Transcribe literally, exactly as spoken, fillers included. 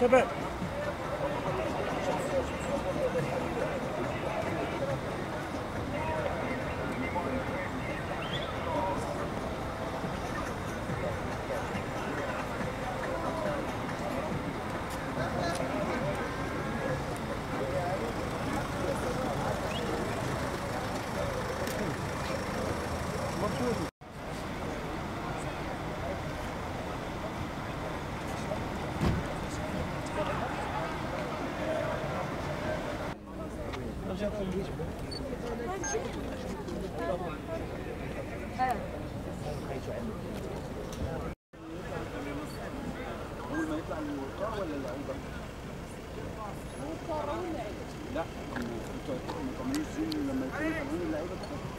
شباب لا، انتوا هتبقوا مطمنين لما يكونوا مطمنين اللعيبه